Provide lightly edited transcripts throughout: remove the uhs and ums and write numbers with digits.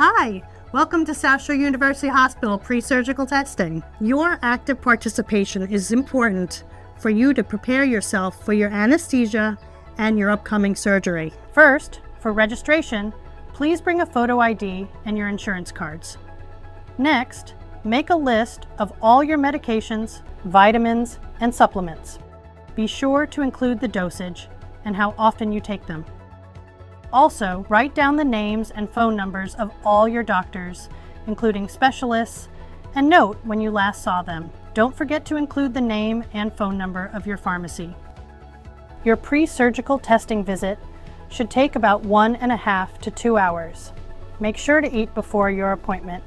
Hi, welcome to South Shore University Hospital pre-surgical testing. Your active participation is important for you to prepare yourself for your anesthesia and your upcoming surgery. First, for registration, please bring a photo ID and your insurance cards. Next, make a list of all your medications, vitamins, and supplements. Be sure to include the dosage and how often you take them. Also, write down the names and phone numbers of all your doctors, including specialists, and note when you last saw them. Don't forget to include the name and phone number of your pharmacy. Your pre-surgical testing visit should take about 1.5 to 2 hours. Make sure to eat before your appointment.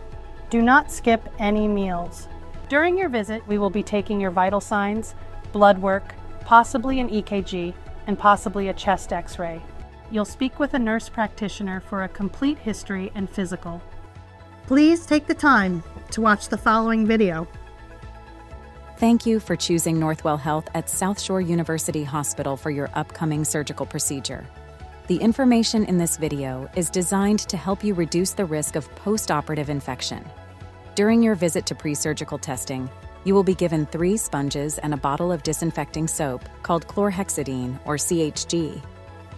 Do not skip any meals. During your visit, we will be taking your vital signs, blood work, possibly an EKG, and possibly a chest x-ray. You'll speak with a nurse practitioner for a complete history and physical. Please take the time to watch the following video. Thank you for choosing Northwell Health at South Shore University Hospital for your upcoming surgical procedure. The information in this video is designed to help you reduce the risk of post-operative infection. During your visit to pre-surgical testing, you will be given 3 sponges and a bottle of disinfecting soap called chlorhexidine, or CHG.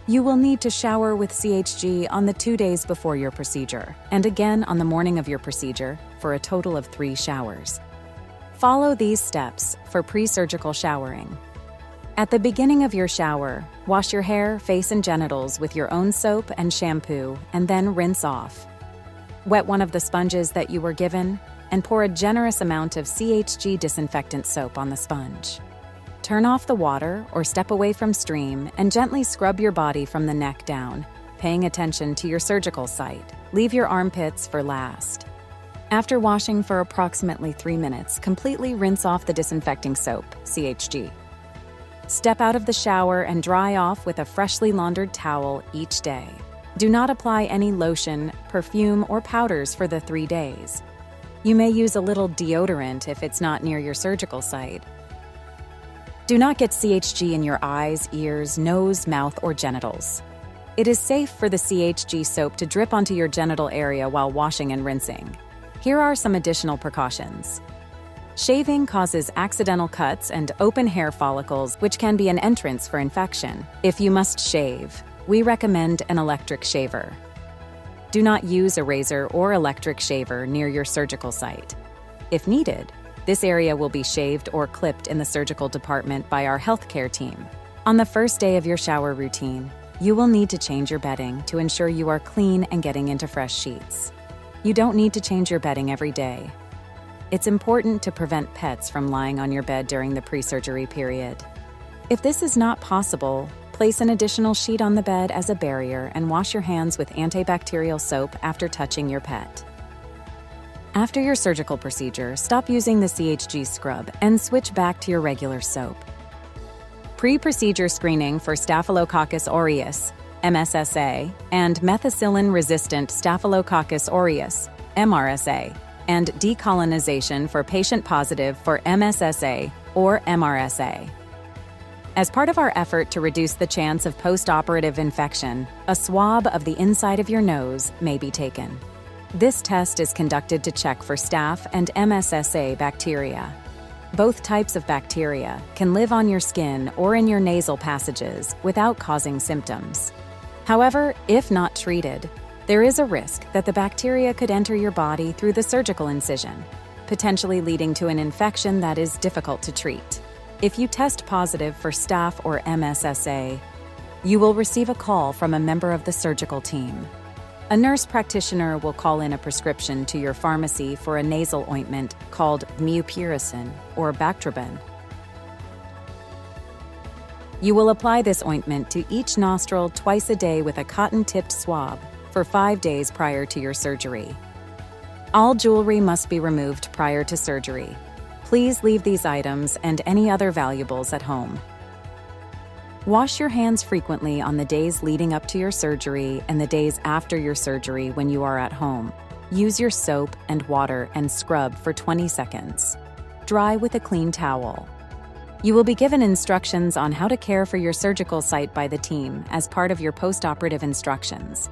You will need to shower with CHG on the 2 days before your procedure and again on the morning of your procedure for a total of 3 showers. Follow these steps for pre-surgical showering. At the beginning of your shower, wash your hair, face, and genitals with your own soap and shampoo and then rinse off. Wet one of the sponges that you were given and pour a generous amount of CHG disinfectant soap on the sponge. Turn off the water or step away from stream and gently scrub your body from the neck down, paying attention to your surgical site. Leave your armpits for last. After washing for approximately 3 minutes, completely rinse off the disinfecting soap, CHG. Step out of the shower and dry off with a freshly laundered towel each day. Do not apply any lotion, perfume, or powders for the 3 days. You may use a little deodorant if it's not near your surgical site. Do not get CHG in your eyes, ears, nose, mouth, or genitals. It is safe for the CHG soap to drip onto your genital area while washing and rinsing. Here are some additional precautions. Shaving causes accidental cuts and open hair follicles, which can be an entrance for infection. If you must shave, we recommend an electric shaver. Do not use a razor or electric shaver near your surgical site. If needed, this area will be shaved or clipped in the surgical department by our healthcare team. On the first day of your shower routine, you will need to change your bedding to ensure you are clean and getting into fresh sheets. You don't need to change your bedding every day. It's important to prevent pets from lying on your bed during the pre-surgery period. If this is not possible, place an additional sheet on the bed as a barrier and wash your hands with antibacterial soap after touching your pet. After your surgical procedure, stop using the CHG scrub and switch back to your regular soap. Pre-procedure screening for Staphylococcus aureus, MSSA, and methicillin-resistant Staphylococcus aureus, MRSA, and decolonization for patient positive for MSSA or MRSA. As part of our effort to reduce the chance of post-operative infection, a swab of the inside of your nose may be taken. This test is conducted to check for staph and MSSA bacteria. Both types of bacteria can live on your skin or in your nasal passages without causing symptoms. However, if not treated, there is a risk that the bacteria could enter your body through the surgical incision, potentially leading to an infection that is difficult to treat. If you test positive for staph or MSSA, you will receive a call from a member of the surgical team. A nurse practitioner will call in a prescription to your pharmacy for a nasal ointment called Mupirocin or Bactroban. You will apply this ointment to each nostril twice a day with a cotton-tipped swab for 5 days prior to your surgery. All jewelry must be removed prior to surgery. Please leave these items and any other valuables at home. Wash your hands frequently on the days leading up to your surgery and the days after your surgery when you are at home. Use your soap and water and scrub for 20 seconds. Dry with a clean towel. You will be given instructions on how to care for your surgical site by the team as part of your post-operative instructions.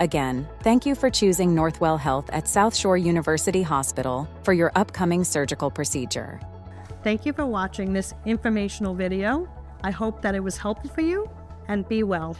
Again, thank you for choosing Northwell Health at South Shore University Hospital for your upcoming surgical procedure. Thank you for watching this informational video. I hope that it was helpful for you, and be well.